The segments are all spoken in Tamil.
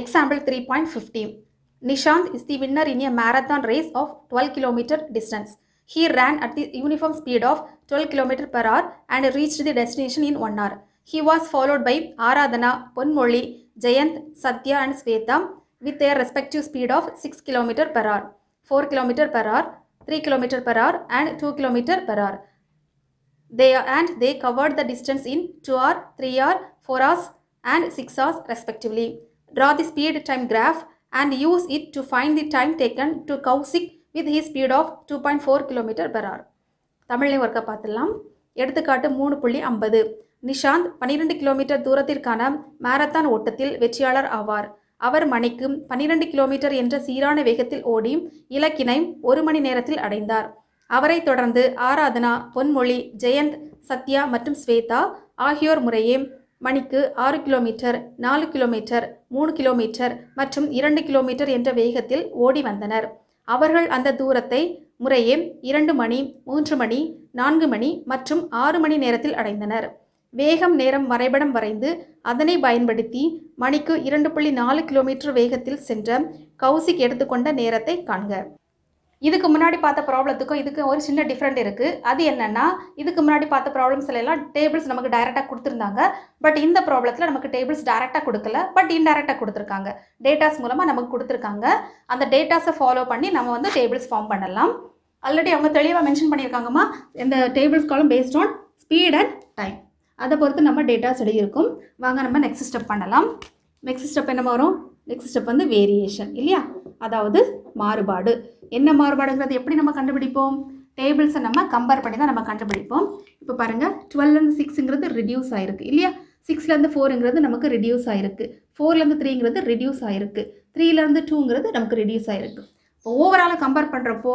Example 3.15. Nishant is the winner in a marathon race of 12 km distance. He ran at the uniform speed of 12 km/h and reached the destination in 1 hour. He was followed by Aradhana, Ponmoli, Jayant, Satya and Svetam with their respective speed of 6 km/h, 4 km/h, 3 km/h and 2 km/h. They covered the distance in 2 hours, 3 hours, 4 hours and 6 hours respectively. Draw the speed time graph and use it to find the time taken to Kausik with his speed of 2.4 km/h. Tamil work பார்த்துலாம். எடுத்துக்காட்டு 3.50. நிஷாந்த் 12 km தூரத்திற்கான மாரத்தான் ஓட்டத்தில் வெற்றியாளர் ஆவார். அவர் மணிக்கு 12 km என்ற சீரான வேகத்தில் ஓடி இலக்கினை 1 மணி நேரத்தில் அடைந்தார். அவரை தொடர்ந்து ஆராதனா, பொன்மொழி, ஜெயந்த், சத்யா மற்றும் ஸ்வேதா ஆகியோர் முறையே மணிக்கு 6 km, 4 km, 3 km மற்றும் 2 km என்ற வேகத்தில் ஓடி வந்தனர். அவர்கள் அந்த தூரத்தை முறையே 2 மணி, 3 மணி, 4 மணி மற்றும் 6 மணி நேரத்தில் அடைந்தனர். வேகம் நேரம் வரைபடம் வரைந்து அதனை பயன்படுத்தி மணிக்கு 2.4 km வேகத்தில் சென்ற கௌசிக் எடுத்துக்கொண்ட நேரத்தை காண்க. இதுக்கு முன்னாடி பார்த்த ப்ராப்ளத்துக்கும் இதுக்கு ஒரு சின்ன டிஃப்ரெண்ட் இருக்குது. அது என்னென்னா, இதுக்கு முன்னாடி பார்த்த ப்ராப்ளம்ஸில் எல்லாம் டேபிள்ஸ் நமக்கு டைரெக்டாக கொடுத்துருந்தாங்க. பட் இந்த ப்ராப்ளத்தில் நமக்கு டேபிள்ஸ் டைரெக்டாக கொடுக்கல, பட் இன்டைரக்டாக கொடுத்துருக்காங்க. டேட்டாஸ் மூலமாக நமக்கு கொடுத்துருக்காங்க. அந்த டேட்டாஸை ஃபாலோ பண்ணி நம்ம வந்து டேபிள்ஸ் ஃபார்ம் பண்ணலாம். ஆல்ரெடி அவங்க தெளிவாக மென்ஷன் பண்ணியிருக்காங்கம்மா, இந்த tables column based on speed and time. அதை பொறுத்து நம்ம டேட்டாஸ் எழுதியிருக்கும். வாங்க நம்ம நெக்ஸ்ட் ஸ்டெப் பண்ணலாம். நெக்ஸ்ட் ஸ்டெப் என்ன வரும்? நெக்ஸ்ட் ஸ்டெப் வந்து வேரியேஷன் இல்லையா, அதாவது மாறுபாடு. என்ன மாறுபாடுங்கிறது எப்படி நம்ம கண்டுபிடிப்போம்? டேபிள்ஸை நம்ம கம்பேர் பண்ணி தான் நம்ம கண்டுபிடிப்போம். இப்போ பாருங்கள், 12 and 6ங்கிறது ரிடியூஸ் ஆகிருக்கு இல்லையா. 6லேருந்து 4ங்கிறது நமக்கு ரிடியூஸ் ஆகிருக்கு. 4லேருந்து 3ங்கிறது ரிடியூஸ் ஆகிருக்கு. 3லேருந்து 2ங்கிறது நமக்கு ரிடியூஸ் ஆகிருக்கு. இப்போ ஓவராலாக கம்பேர் பண்ணுறப்போ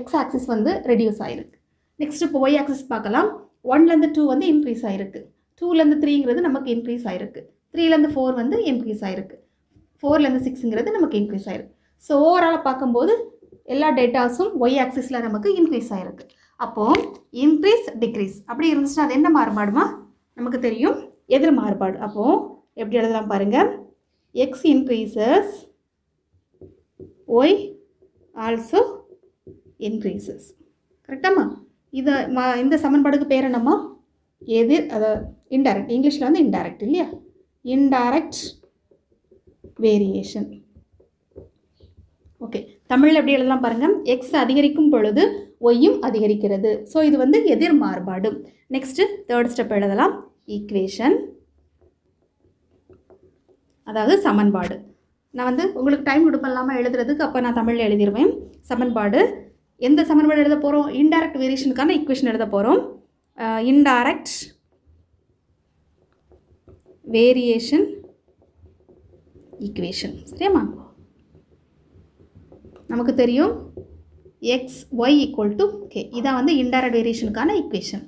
எக்ஸ் ஆக்சிஸ் வந்து ரெடியூஸ் ஆகிருக்கு. நெக்ஸ்ட்டு இப்போ ஒய் ஆக்சிஸ் பார்க்கலாம். 1லேருந்து 2 வந்து இன்க்ரீஸ் ஆகிருக்கு. 2லேருந்து 3ங்கிறது நமக்கு இன்க்ரீஸ் ஆகிருக்கு. 3லேருந்து 4 வந்து இன்க்ரீஸ் ஆகிருக்கு. 4லேருந்து 6ங்கிறது நமக்கு இன்க்ரீஸ் ஆகிருக்கு. ஸோ ஓவராலாக பார்க்கும்போது எல்லா டேட்டாஸும் ஒய் ஆக்சிஸில் நமக்கு இன்க்ரீஸ் ஆகிருக்கு. அப்போது இன்க்ரீஸ் டிக்ரீஸ் அப்படி இருந்துச்சுன்னா அது என்ன மாறுபாடுமா? நமக்கு தெரியும், எதிர் மாறுபாடு. அப்போது எப்படி எழுதலாம் பாருங்கள், X increases, Y also increases. கரெக்டாம்மா? இந்த சமன்பாடுக்கு பேர் என்னம்மா? எதிர், அதை இன்டைரக்ட், இங்கிலீஷில் வந்து இன்டைரக்ட் இல்லையா, இன்டைரக்ட் வேரியேஷன். ஓகே, தமிழில் எப்படி எழுதலாம் பாருங்கள், எக்ஸ் அதிகரிக்கும் பொழுது ஒய்யும் அதிகரிக்கிறது. ஸோ இது வந்து எதிர் மாறுபாடு. நெக்ஸ்ட்டு தேர்ட் ஸ்டெப் எழுதலாம், ஈக்குவேஷன், அதாவது சமன்பாடு. நான் வந்து உங்களுக்கு டைம் கொடுப்பலாமல் எழுதுறதுக்கு, அப்போ நான் தமிழில் எழுதிடுவேன். சமன்பாடு, எந்த சமன்பாடு எழுத போகிறோம்? இன்டைரக்ட் வேரியேஷனுக்கான ஈக்குவேஷன் எழுத போகிறோம். Indirect variation equation. சரியாம்மா? நமக்கு தெரியும் X Y equal to K. இதான் வந்து இன்டைரக்ட் வேரியேஷனுக்கான ஈக்குவேஷன்.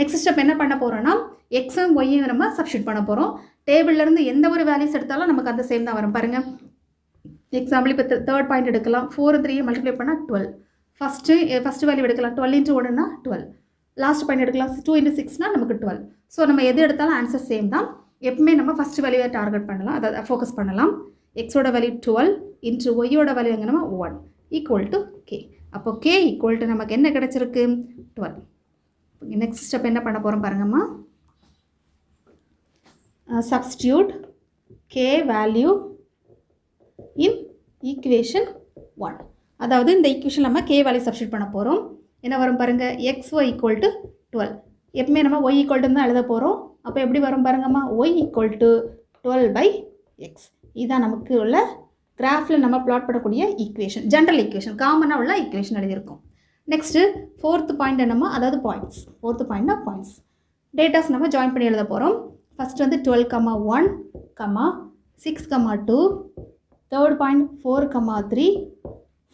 நெக்ஸ்ட் ஸ்டெப் என்ன பண்ண போகிறோன்னா, எக்ஸும் ஒய்யும் நம்ம சப்ஸ்டிட் பண்ண போகிறோம். டேபிள்லேருந்து எந்த ஒரு வேல்யூஸ் எடுத்தாலும் நமக்கு அந்த சேம் தான் வரும். பாருங்கள், எக்ஸாம்பிள் இப்போ தேர்ட் பாயிண்ட் எடுக்கலாம். 4 and 3 மல்டிப்ளை பண்ணால் 12. ஃபஸ்ட்டு வேல்யூ எடுக்கலாம், 12 into 1னா 12. லாஸ்ட் பாயிண்ட் எடுக்கலாம், 2 into 6னா நமக்கு 12. ஸோ நம்ம எது எடுத்தாலும் ஆன்சர் சேம் தான். எப்பவுமே நம்ம ஃபஸ்ட்டு வேல்யூவை டார்கெட் பண்ணலாம், அதை ஃபோக்கஸ் பண்ணலாம். எக்ஸோட வேல்யூ 12 இன்ட்டு ஒய்யோட வேல்யூ எங்கே நம்ம 1 ஈக்குவல் டு கே. அப்போ கே ஈக்குவல் டு நமக்கு என்ன கிடச்சிருக்கு? 12. நெக்ஸ்ட் ஸ்டெப் என்ன பண்ண போகிறோம் பாருங்கம்மா, substitute K value in equation 1. அதாவது இந்த ஈக்குவேஷன் நம்ம கே வேல்யூ சப்ஸ்டியூட் பண்ண போகிறோம். என்ன வரும் பாருங்கள், எக்ஸ் ஒய் ஈக்குவல் டு 12. எப்பவுமே நம்ம ஒய் ஈக்குவல் டு தான் எழுத போகிறோம். அப்போ எப்படி வரும் பாருங்கம்மா, ஒய் ஈக்குவல் டு 12/x. இதான் நமக்கு உள்ள கிராஃபில் நம்ம பிளாட் பண்ணக்கூடிய ஈக்குவேஷன், ஜென்ரல் ஈக்குவேஷன், காமனாக உள்ள ஈக்குவேஷன் எழுதியிருக்கோம். நெக்ஸ்ட்டு ஃபோர்த்து பாயிண்ட் என்னமோ, அதாவது பாயிண்ட்ஸ். ஃபோர்த்து பாயிண்ட்னா பாயிண்ட்ஸ். டேட்டாஸ் நம்ம ஜாயின் பண்ணி எழுத போகிறோம். ஃபஸ்ட்டு வந்து 12, 1, 6, 2, third point 4, 3,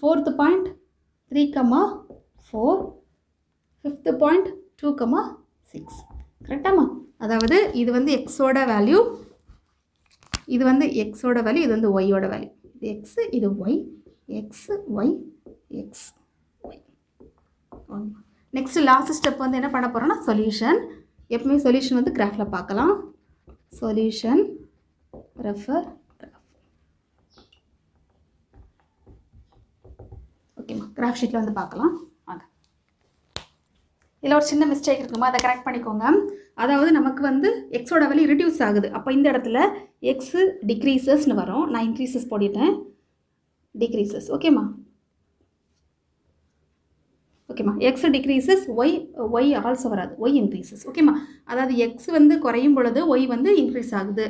fourth point 3, 4, fifth point 2, 6. கரெக்டாம்மா? அதாவது இது வந்து எக்ஸோட வேல்யூ, இது வந்து எக்ஸோட வேல்யூ, இது வந்து ஒய்யோட வேல்யூ. இது எக்ஸு, இது Y, X Y, X Y. Next last step வந்து என்ன பண்ண போகிறோன்னா சொல்யூஷன். எப்பவுமே சொல்யூஷன் வந்து கிராஃபில் பார்க்கலாம். Solution refer graph. கிராஃப் ஷீட்டில் வந்து பார்க்கலாம். வாங்க, இதில் ஒரு சின்ன மிஸ்டேக் இருக்குமா, அதை கரெக்ட் பண்ணிக்கோங்க. அதாவது நமக்கு வந்து எக்ஸோட வேல்யூ ரிடியூஸ் ஆகுது. அப்போ இந்த இடத்துல எக்ஸு டிக்ரீசஸ்னு வரும். நான் இன்க்ரீசஸ் போட்டுட்டேன், டிக்ரீசஸ். ஓகேம்மா, ஓகேம்மா. X decreases, Y Y also வராது, ஒய் இன்க்ரீசஸ். ஓகேம்மா, அதாவது எக்ஸ் வந்து குறையும் பொழுது ஒய் வந்து இன்க்ரீஸ் ஆகுது.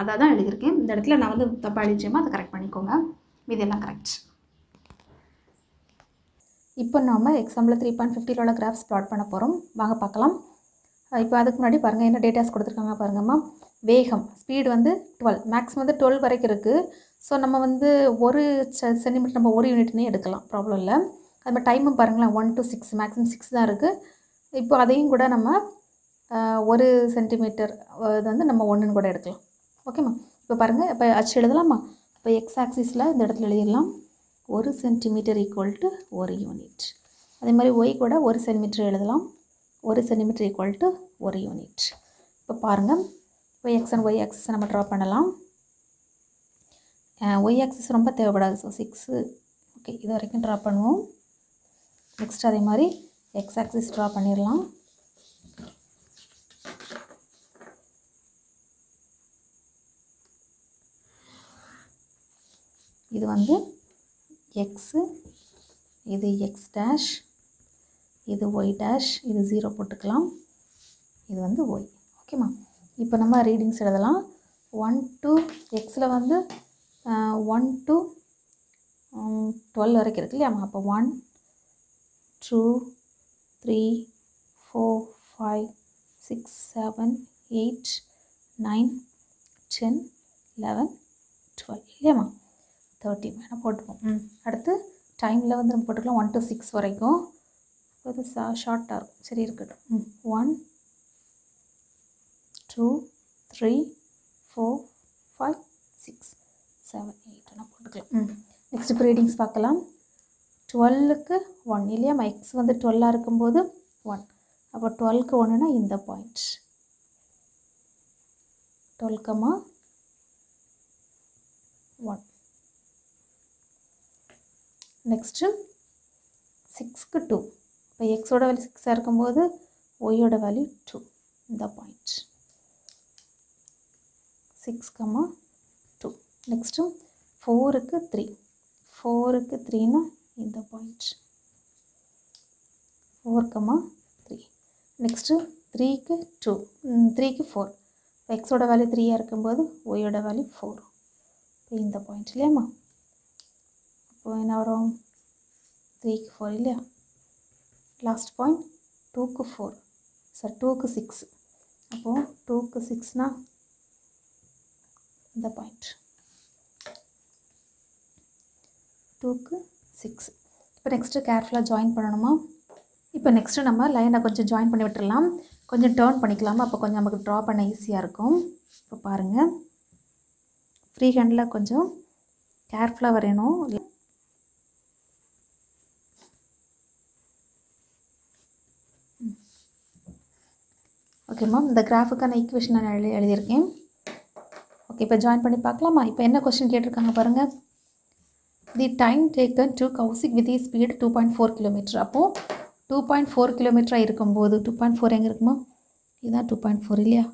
அதை தான் எழுதியிருக்கேன். இந்த இடத்துல நான் வந்து தப்பாக எழுதிச்சேமா, அதை கரெக்ட் பண்ணிக்கோங்க. இதெல்லாம் கரெக்ட். இப்போ நாம் எக்ஸாம்பிள் 3.50 உள்ள கிராஃப்ஸ் ப்ளாட் பண்ண போகிறோம். வாங்க பார்க்கலாம். இப்போ அதுக்கு முன்னாடி பாருங்கள் என்ன டேட்டாஸ் கொடுத்துருக்காங்க பாருங்கம்மா. வேகம் ஸ்பீடு வந்து 12, மேக்ஸிமம் வந்து 12 வரைக்கும் இருக்குது. ஸோ நம்ம வந்து ஒரு சென்டிமீட்டர் நம்ம ஒரு யூனிட்னே எடுக்கலாம், ப்ராப்ளம் இல்லை. அது மாதிரி டைமும் பாருங்களேன், 1 to 6, மேக்ஸிமம் 6 தான் இருக்குது. இப்போ அதையும் கூட நம்ம ஒரு சென்டிமீட்டர் இது வந்து நம்ம 1ன்னு கூட எடுக்கலாம். ஓகேம்மா, இப்போ பாருங்கள், இப்போ அச்சு எழுதலாமா. இப்போ எக்ஸ் ஆக்சிஸில் இந்த இடத்துல எழுதிடலாம் 1 cm = 1 unit. அதே மாதிரி ஒய் கூட 1 cm எழுதலாம், 1 cm = 1 unit. இப்போ பாருங்கள், இப்போ எக்ஸ் அண்ட் ஒய் ஆக்சிஸை நம்ம ட்ரா பண்ணலாம். ஒய் ஆக்சிஸ் ரொம்ப தேவைப்படாது. ஸோ 6 ஓகே, இது வரைக்கும் ட்ரா பண்ணுவோம். நெக்ஸ்ட் அதே மாதிரி எக்ஸ் ஆக்சிஸ் ட்ரா பண்ணிடலாம். இது வந்து எக்ஸு, இது எக்ஸ் டேஷ், இது ஒய் டேஷ், இது 0 போட்டுக்கலாம், இது வந்து ஒய். ஓகேம்மா, இப்போ நம்ம ரீடிங்ஸ் எழுதலாம். 1 to எக்ஸில் வந்து 1 to 12 வரைக்கும் இருக்குது இல்லையாம்மா. அப்போ 1, 2, 3, 4, 5, 6, 7, 8, 9, 10, 11, 12 இல்லையாம்மா, 13 வேணால் போட்டுப்போம். அடுத்து டைமில் வந்து நம்ம போட்டுக்கலாம் 1 to 6 வரைக்கும். அது ஷார்ட்டாக இருக்கும், சரி இருக்கட்டும். 1, 2, 3, 4, 5, 6, 7, 8 வேணால் போட்டுக்கலாம். நெக்ஸ்ட் இப்போ ரீடிங்ஸ் பார்க்கலாம். 12க்கு 1 இல்லையா, எக்ஸ் வந்து 12ஆக இருக்கும்போது 1. அப்போ 12க்கு 1னா இந்த பாயிண்ட் 12, 1. நெக்ஸ்ட்டு 6க்கு 2. இப்போ எக்ஸோட வேல்யூ 6ஆக இருக்கும்போது ஒய்யோட வேல்யூ 2. இந்த பாயிண்ட் 6, 2. நெக்ஸ்ட்டு 4க்கு 3. 4க்கு 3னா இந்த பாயிண்ட் 4, 3. நெக்ஸ்ட்டு 3க்கு 2. 3க்கு 4. இப்போ எக்ஸோட வேல்யூ 3ஆக இருக்கும்போது ஒய்யோட வேல்யூ 4. இப்போ இந்த பாயிண்ட் இல்லையாம்மா. இப்போ என்ன வரும், 3க்கு 4 இல்லையா. லாஸ்ட் பாயிண்ட் 2க்கு 4, சார் 2க்கு 6. அப்போது 2க்கு 6னா இந்த பாயிண்ட் 2க்கு 6. இப்போ நெக்ஸ்ட்டு கேர்ஃபுல்லாக ஜாயின் பண்ணணுமா. இப்போ நெக்ஸ்ட்டு நம்ம லைனை கொஞ்சம் ஜாயின் பண்ணி விட்டுடலாம், கொஞ்சம் டேர்ன் பண்ணிக்கலாமா. அப்போ கொஞ்சம் நமக்கு ட்ரா பண்ண ஈஸியாக இருக்கும். இப்போ பாருங்கள், ஃப்ரீ ஹேண்டில் கொஞ்சம் கேர்ஃபுல்லாக வரையணும். ஓகேம்மா, இந்த கிராஃபுக்கான ஈக்குவேஷன் நான் எழுதியிருக்கேன். ஓகே, இப்போ ஜாயின் பண்ணி பார்க்கலாமா. இப்போ என்ன கொஸ்டின் கேட்டிருக்காங்க பாருங்கள். The time taken to Kaushik with speed 2.4 km. அப்போது 2.4 km இருக்கும்போது 2.4 எங்கே இருக்குமா, இதுதான் 2.4 இல்லையா.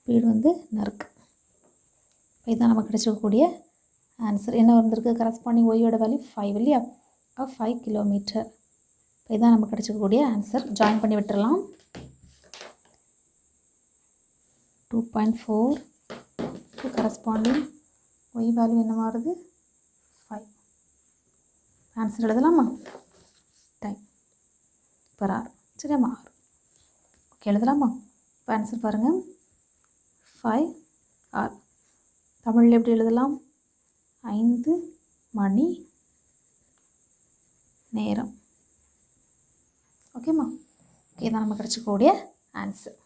ஸ்பீடு வந்து நறுக்கு. இப்போ இதுதான் நமக்கு கிடைச்சிக்கக்கூடிய ஆன்சர். என்ன வந்திருக்கு, கரஸ்பாண்டிங் ஒய்யோட வேல்யூ 5 இல்லையா, 5 km. இப்போ இதுதான் நமக்கு கிடைச்சிக்கக்கூடிய ஆன்சர். ஜாயின் பண்ணி விட்டுடலாம். 2.4 கரஸ்பாண்டிங் ஒய் வேல்யூ என்ன மாறுது, 5. ஆன்சர் எழுதலாமா. டைம் பர் ஆர், சரியாம்மா, 6. ஓகே, எழுதலாமா. இப்போ ஆன்சர் பாருங்கள், 5 R. தமிழில் எப்படி எழுதலாம், 5 மணி நேரம். ஓகேம்மா, ஓகே, இதான் நம்ம கிடச்சிக்கூடிய ஆன்சர்.